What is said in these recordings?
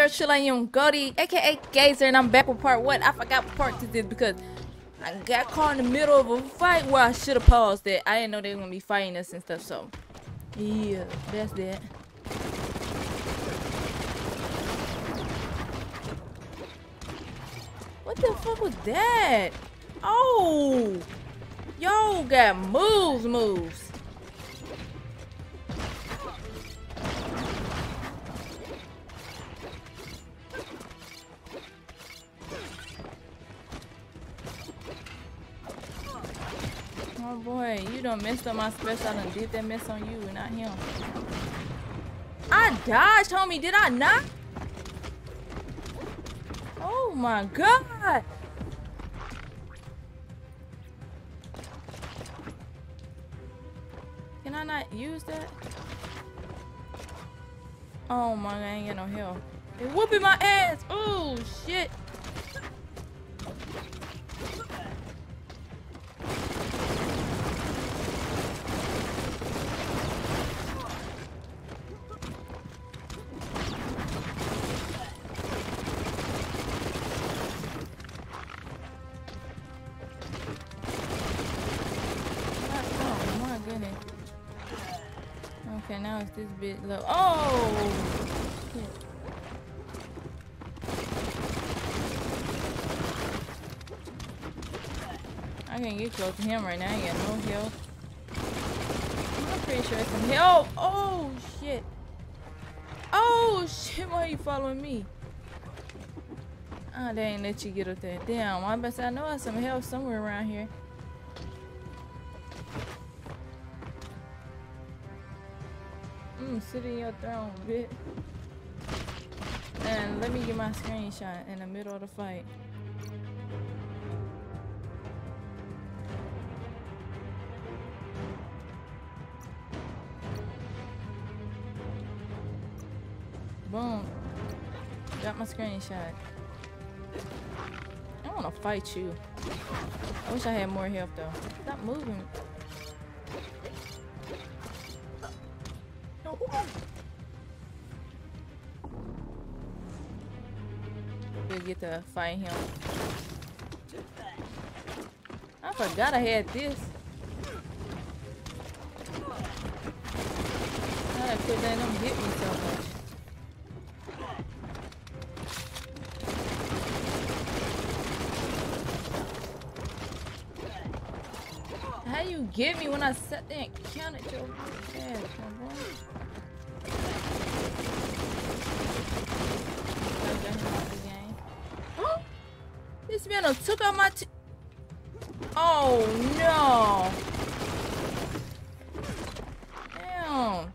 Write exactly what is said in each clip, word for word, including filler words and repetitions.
your Chilean Goldie, aka Gazer, and I'm back with part one. I forgot what part this is because I got caught in the middle of a fight where I should have paused it. I didn't know they were gonna be fighting us and stuff, so yeah, that's that. What the fuck was that? Oh, yo, got moves, moves. Oh boy, you done messed up my special and did that mess on you and not him. I dodged, homie, did I not? Oh my god! Can I not use that? Oh my god, I ain't got no health. They whooping my ass! Oh shit! Okay, now it's this bit low. Oh! Shit. I can't get close to him right now. I ain't got no help. I'm pretty sure it's some help. Oh, shit. Oh, shit. Why are you following me? Oh, they ain't let you get up there. Damn, I bet I know I have some help somewhere around here. Sit in your throne, bitch. And let me get my screenshot in the middle of the fight. Boom. Got my screenshot. I wanna fight you. I wish I had more health though. Stop moving. We'll get to fight him. I forgot I had this. I could let him hit me so much. How you get me when I sat there and counted your ass, my boy? This man done took out my t- Oh no! Damn!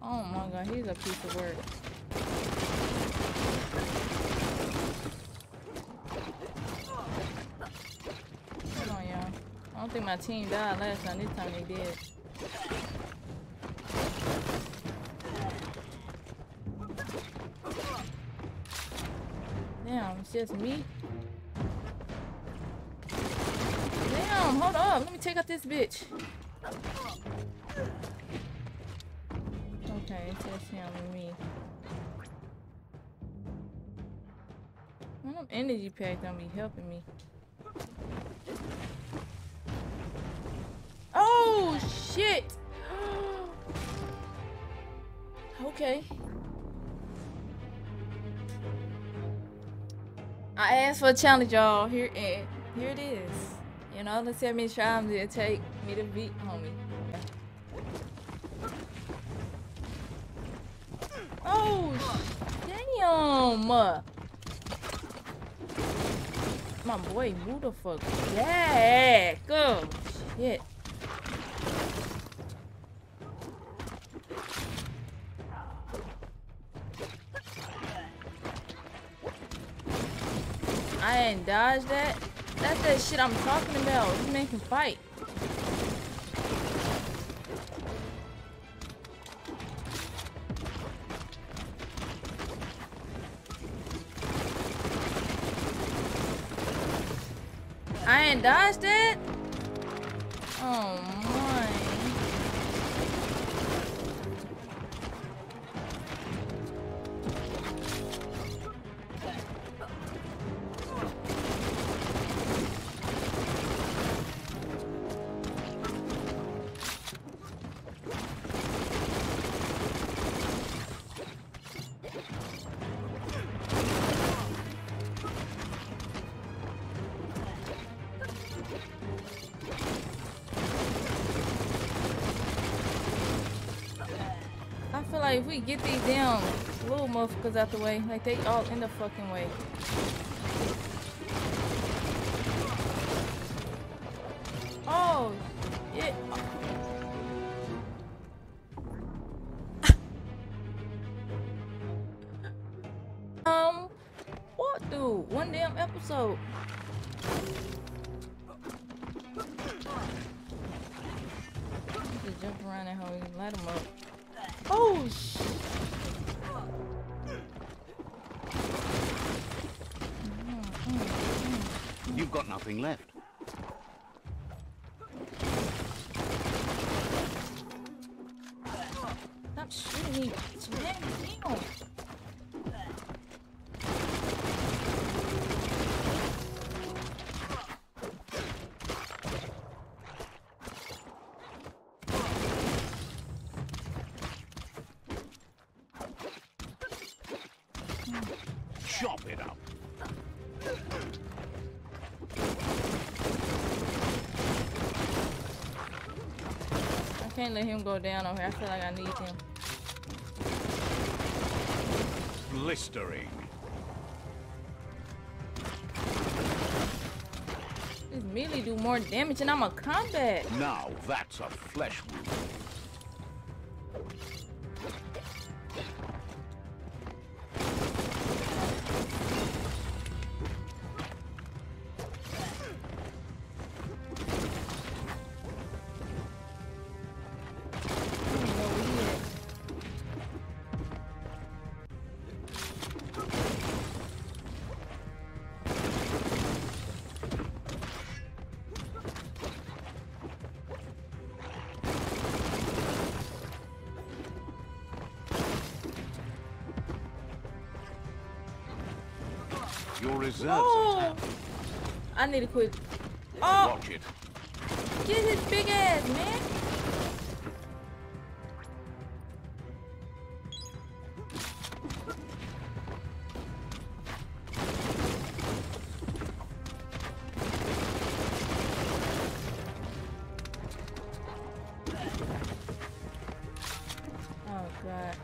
Oh my god, he's a piece of work. Come on, y'all. I don't think my team died last time. This time they did. Damn, it's just me. Damn, hold up. Let me take out this bitch. Okay, it's just him and me. One of them energy packs don't be helping me. Oh, shit. Okay. I asked for a challenge, y'all. Here it, here it is. You know, let's see how many times it'll take me to beat homie. Oh, damn! My boy, who the fuck? Yeah, go. Shit. I ain't dodged that. That's that shit I'm talking about. This man can fight. I ain't dodged that. Oh my. like if we get these damn little motherfuckers out the way, like they all in the fucking way. Oh, shit. Um, what dude? One damn episode. Just jump around that hole and light them up. Oh shit. You've got nothing left. Stop shooting me. It's down. Chop it up. I can't let him go down over here. I feel like I need him. Blistering. This melee do more damage and I'm a combat. Now that's a flesh wound. Your reserves. Oh, I need to quit. Oh, watch it. Get his big ass, man. Oh god.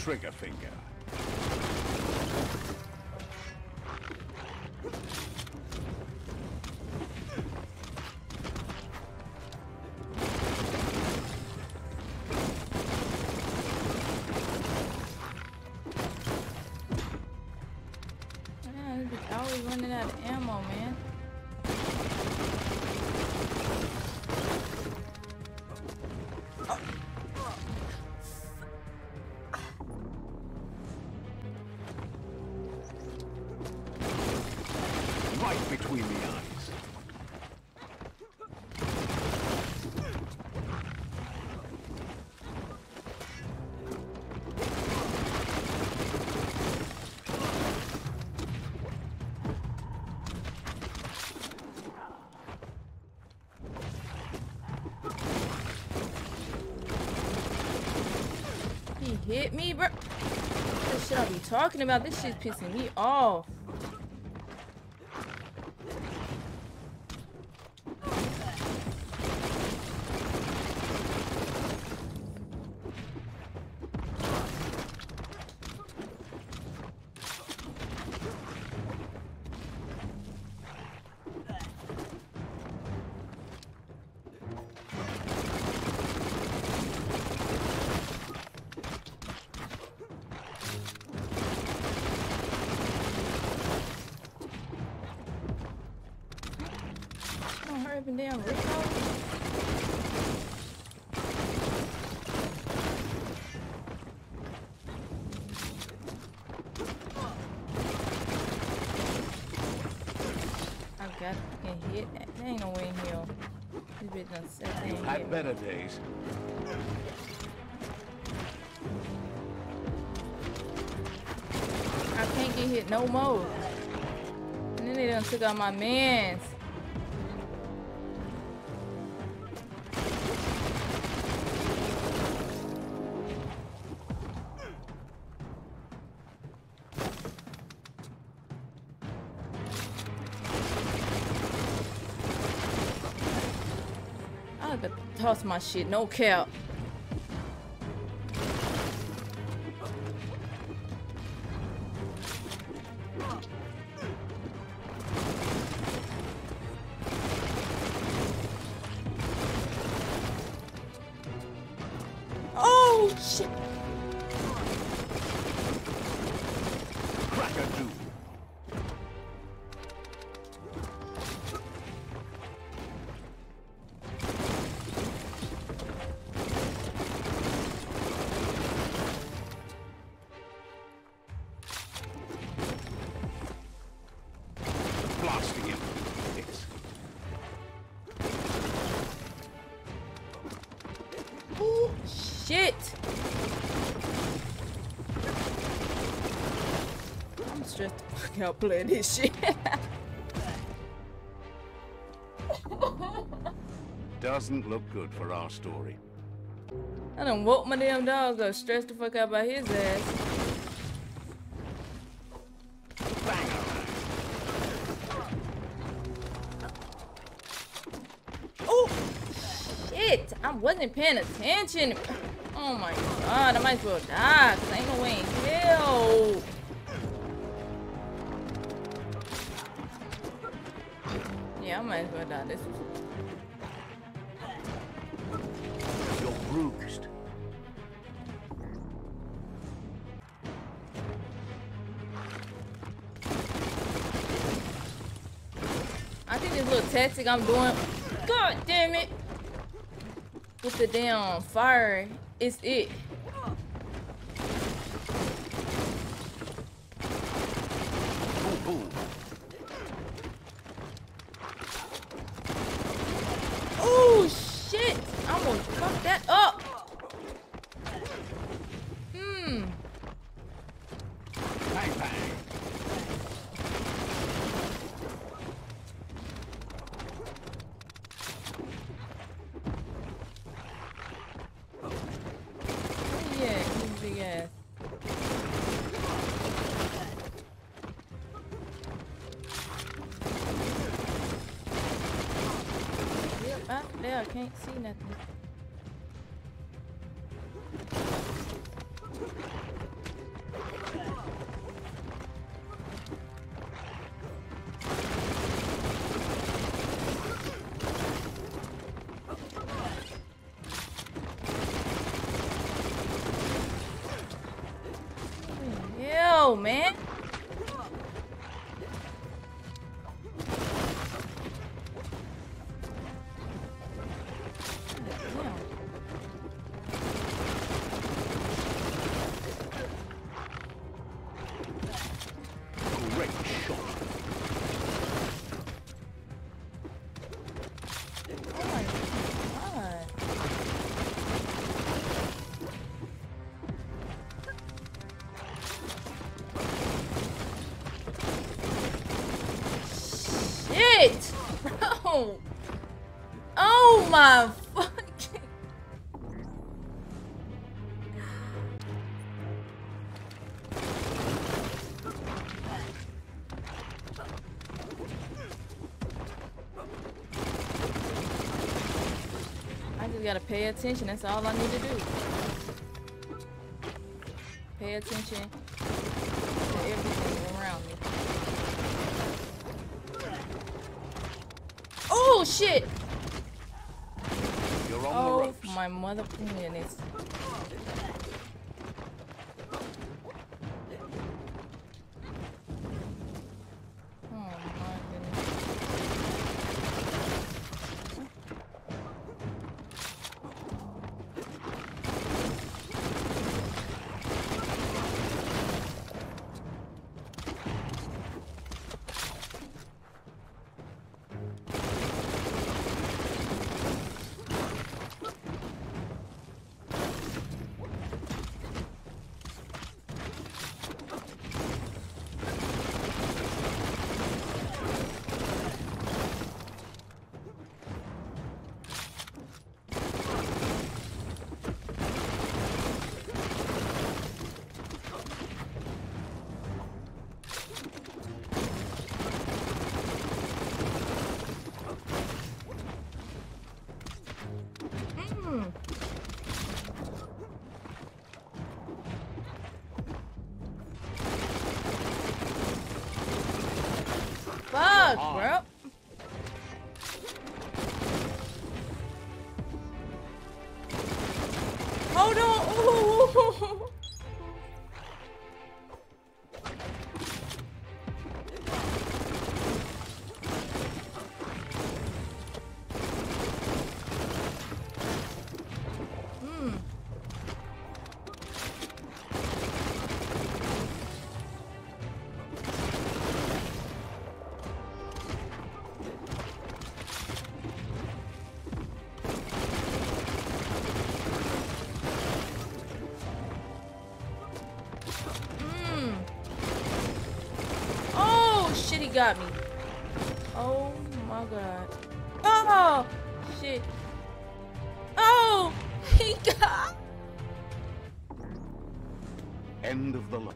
Trigger finger. Man, he's always running out of ammo, man. Between the eyes. He hit me, bro. What should I be talking about? This shit's pissing me off. Up and down, Rico. I've got fucking hit. There ain't no way in here. This bitch done set. You've had better days. I can't she hit no more. And then they done took out my mans. I could toss my shit, no cap. Shit! I'm stressed the fuck out playing this shit. Doesn't look good for our story. I done woke my damn dogs up, stressed the fuck out by his ass. I wasn't paying attention. Oh my god, I might as well die, cause I ain't no way in hell. Yeah, I might as well die. This is... You're bruised. I think this little tactic I'm doing, god damn it, with the damn fire, it's it. Oh shit! I'm gonna fuck that up. Hmm. Bang, bang. I can't see nothing. Yo, man. Bro. Oh my fucking. I just gotta pay attention. That's all I need to do. Pay attention to everything around me. Oh shit! You're on oh the ropes. My motherfucking goodness. Oh my Look, bro. Hold on. Ooh. Got me. Oh my god. Oh shit. Oh, he got. End of the look.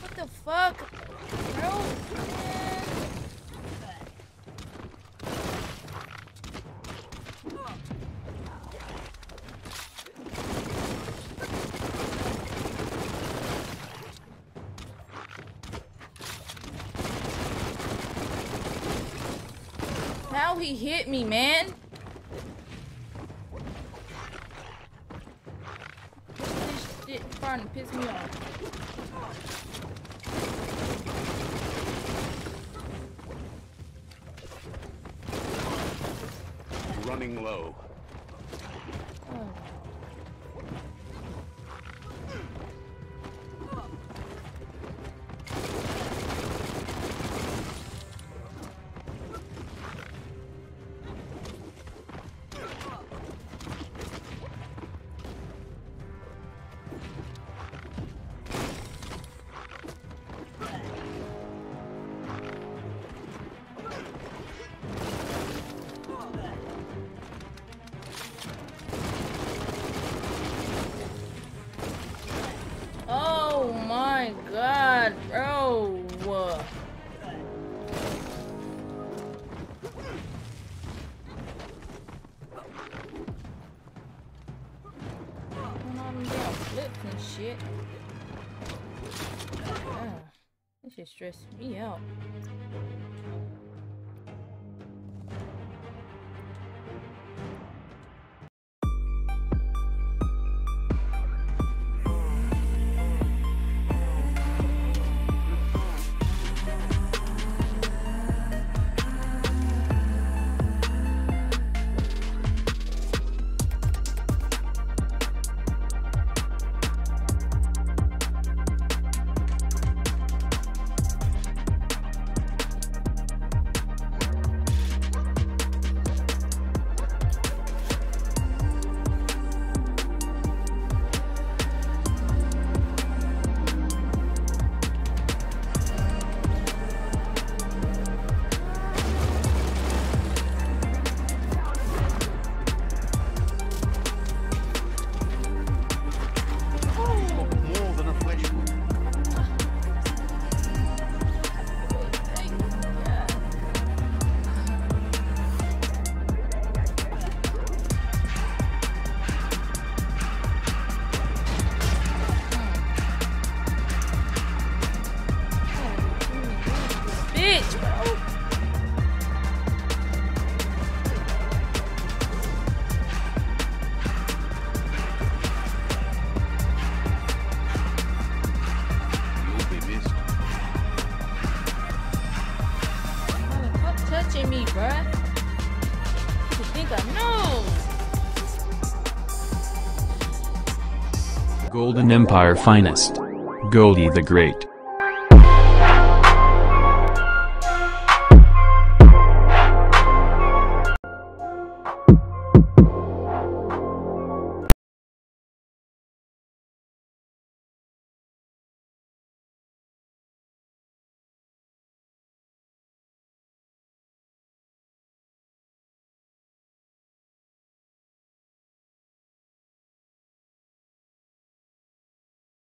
What the fuck? How he hit me, man. This shit trying to piss me off. Running low. Shit. Ah, this just stressed me out. Me, bruh. You think I know? Golden Empire Finest. Goldie the Great.